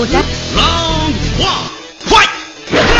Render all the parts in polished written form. Round one. Fight! Yeah!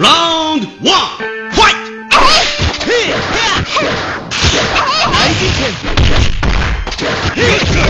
Round one, fight! Round three, fight! Round one, fight! Yeah!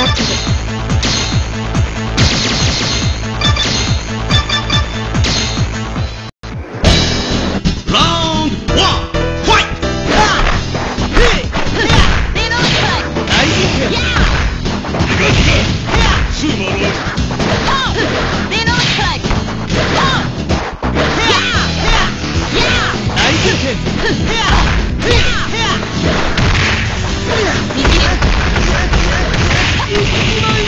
up to it. Round one, fight! Yeah! いい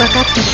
わかってる。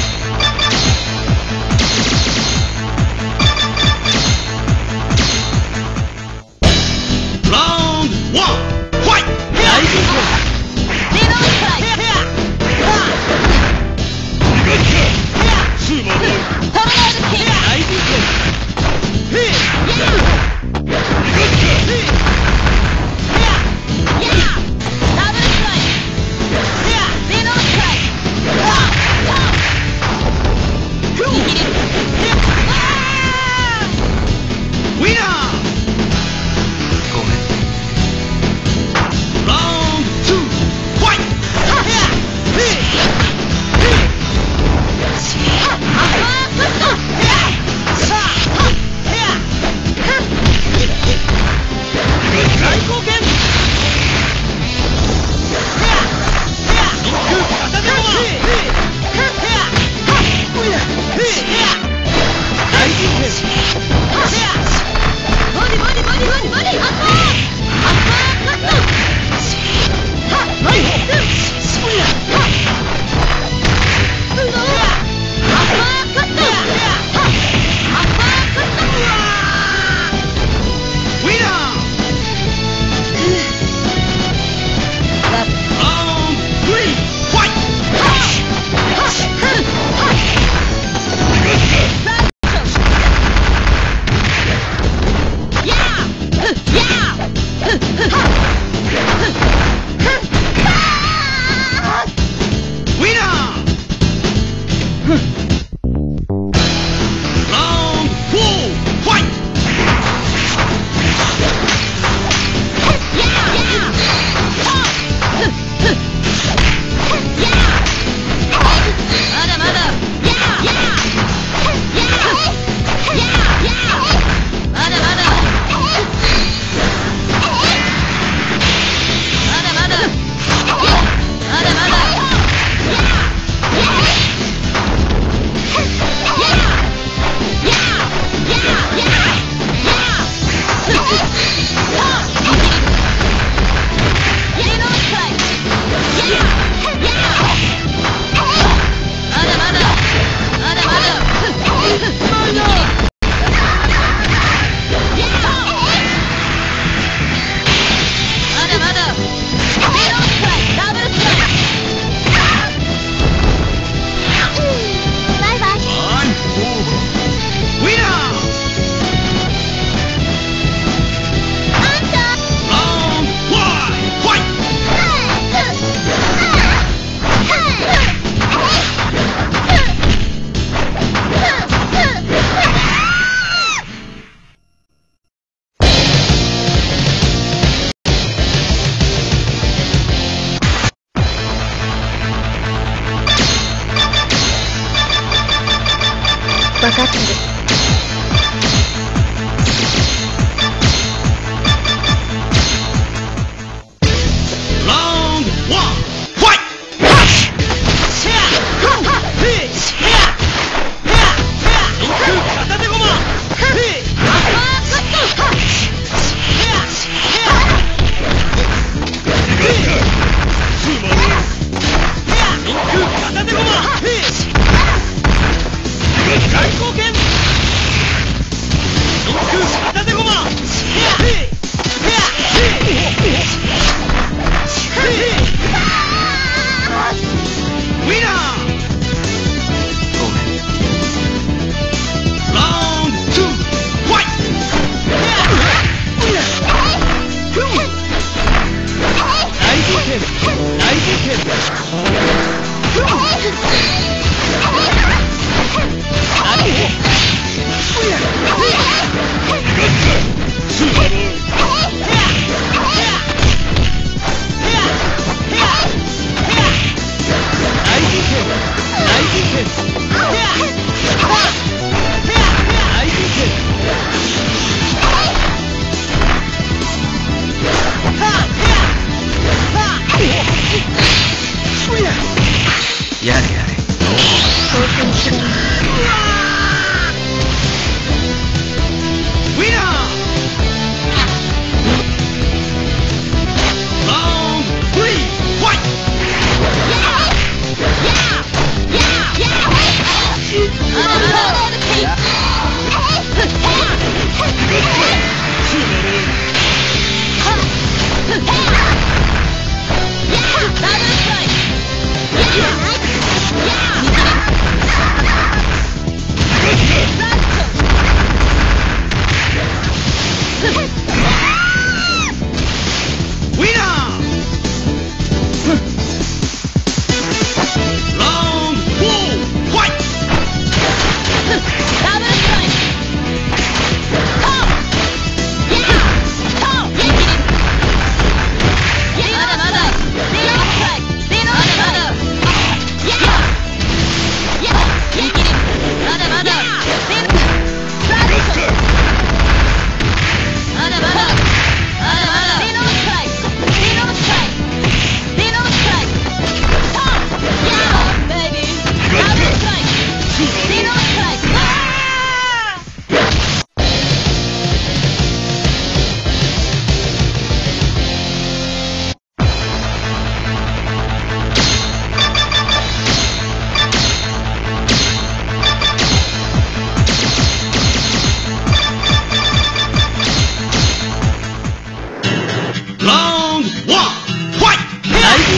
外交権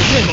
なめ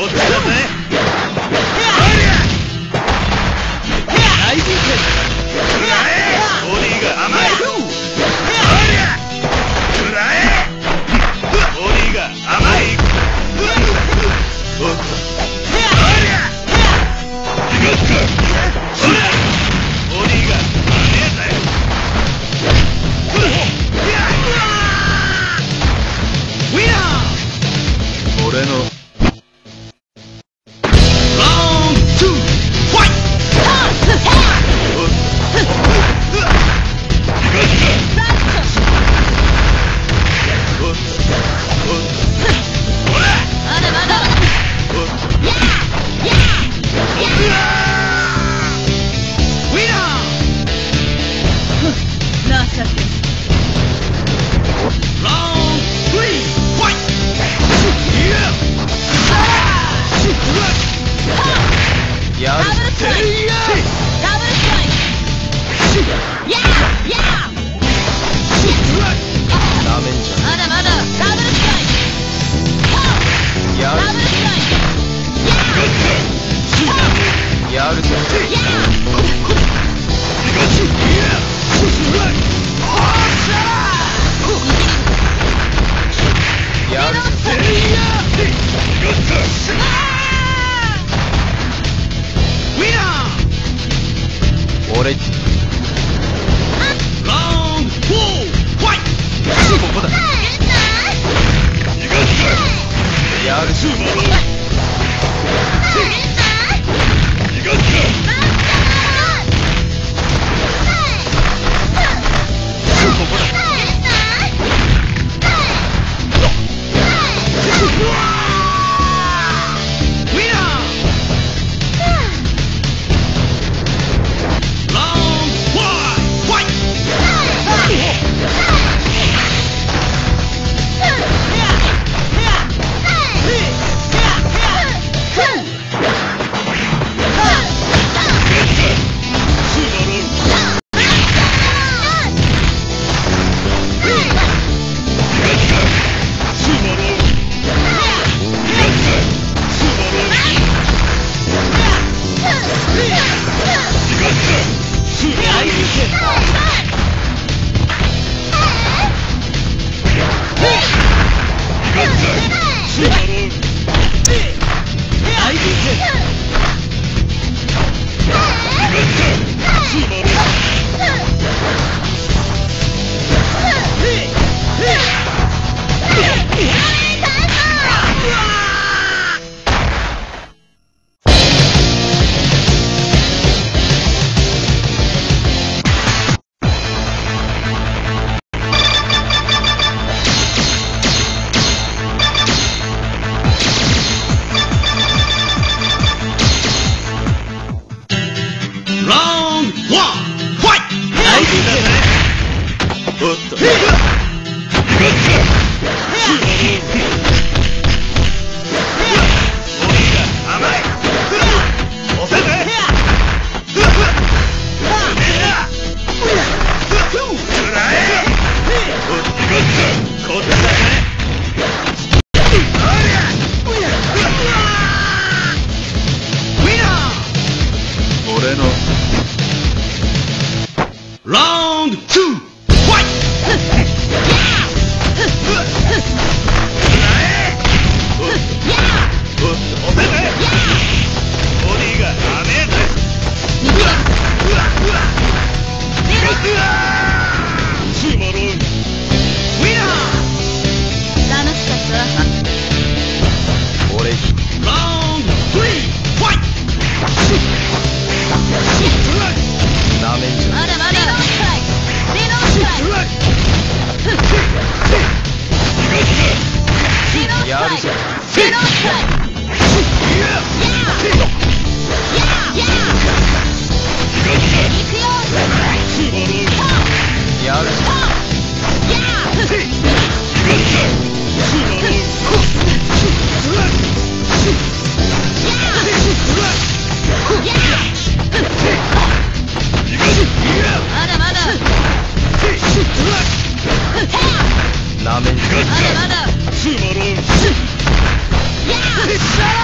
んじ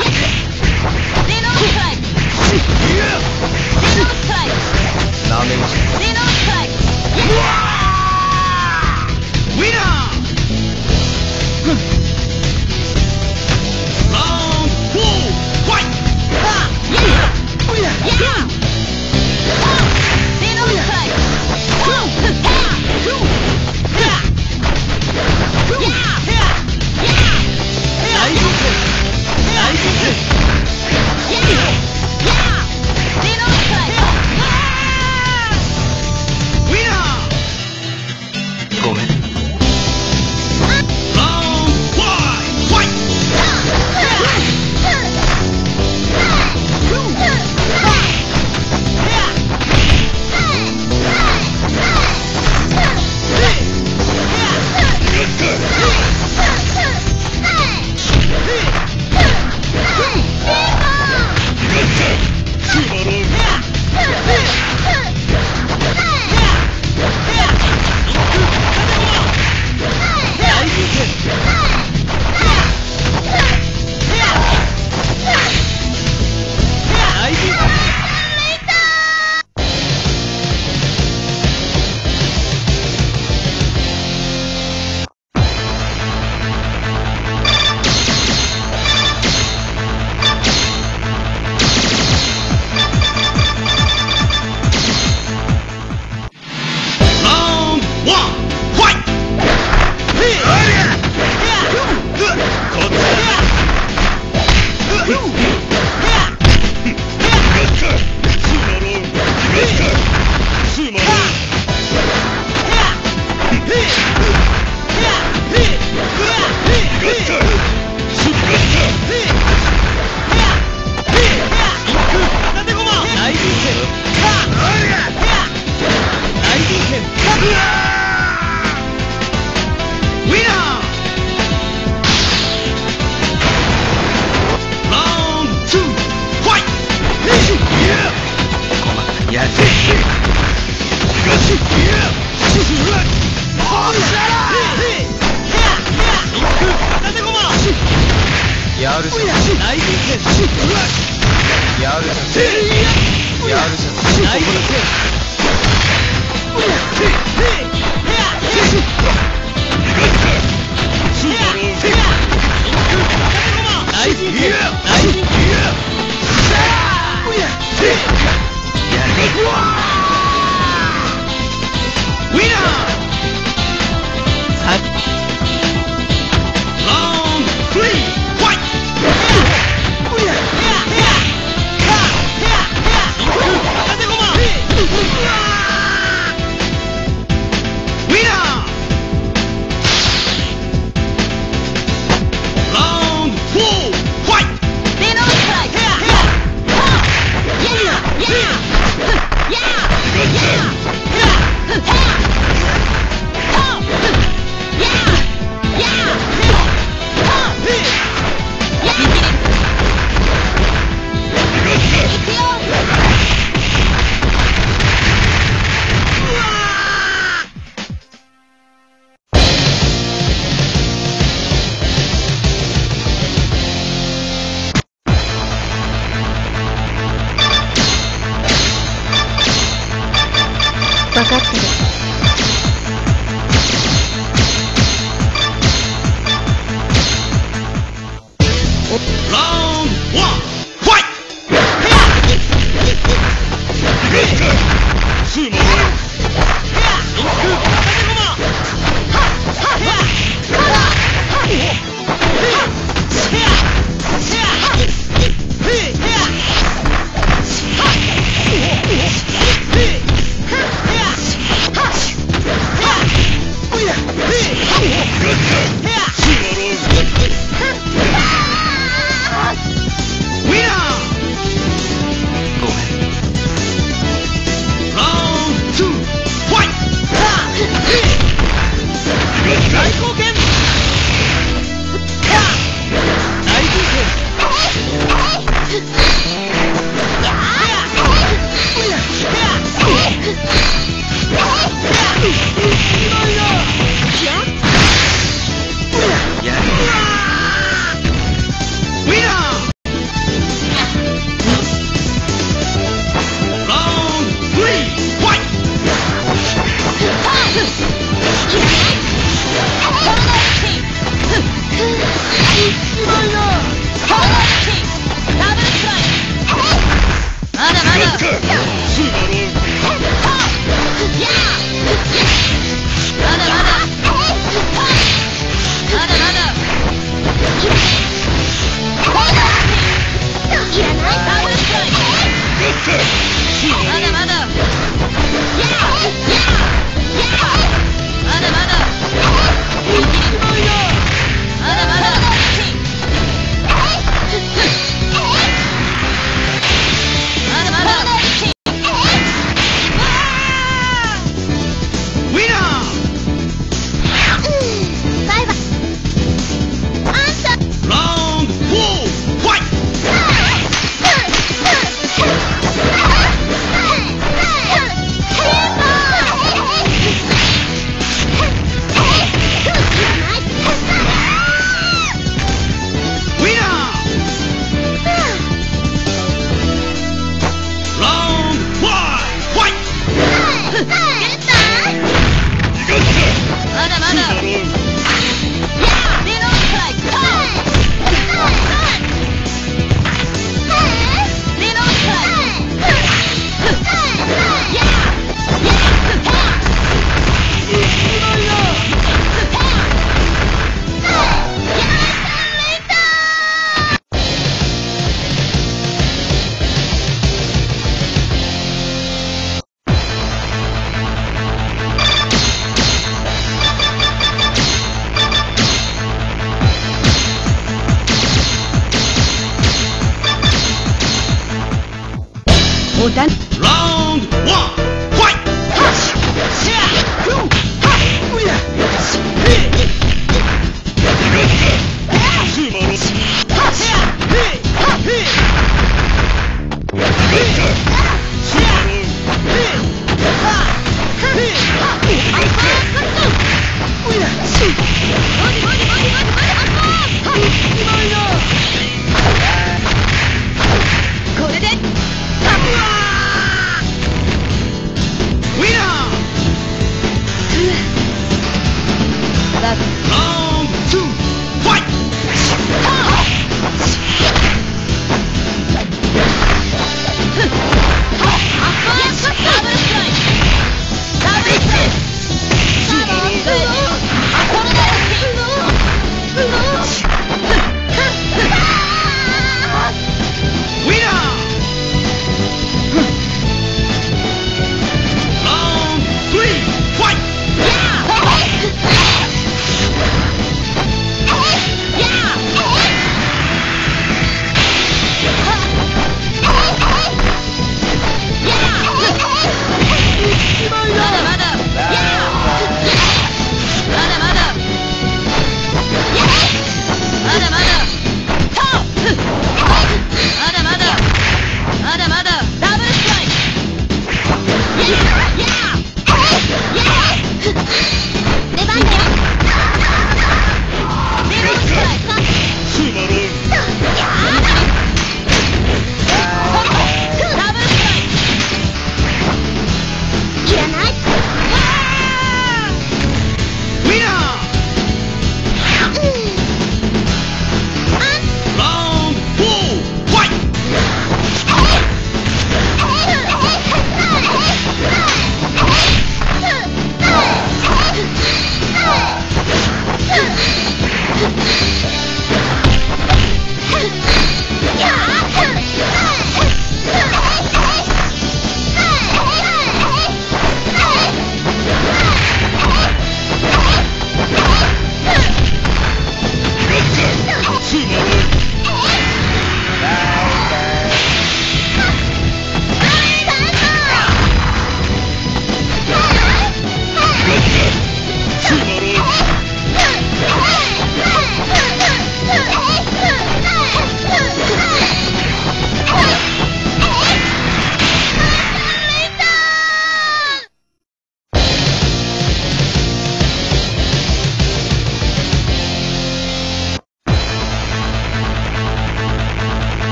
ゃ。Come on!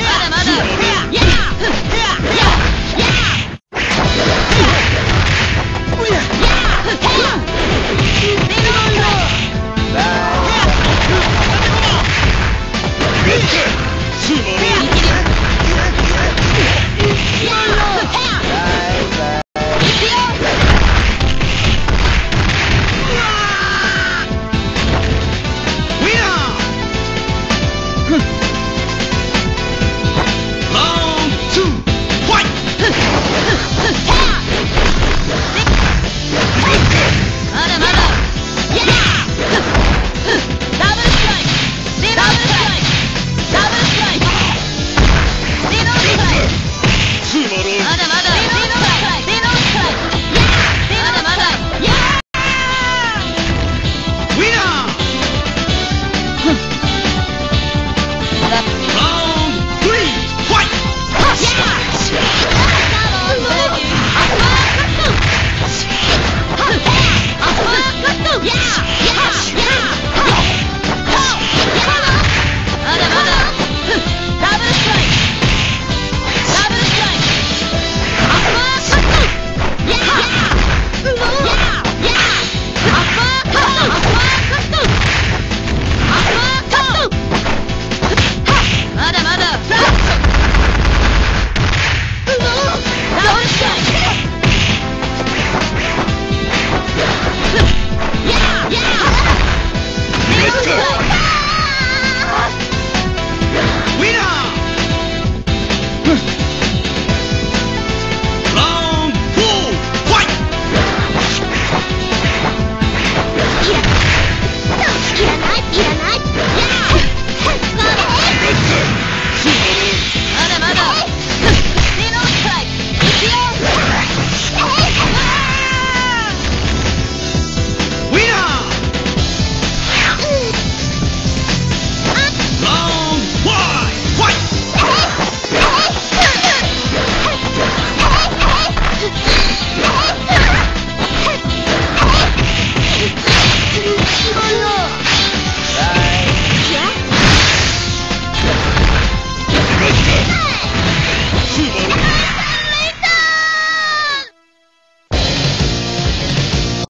Hadamada.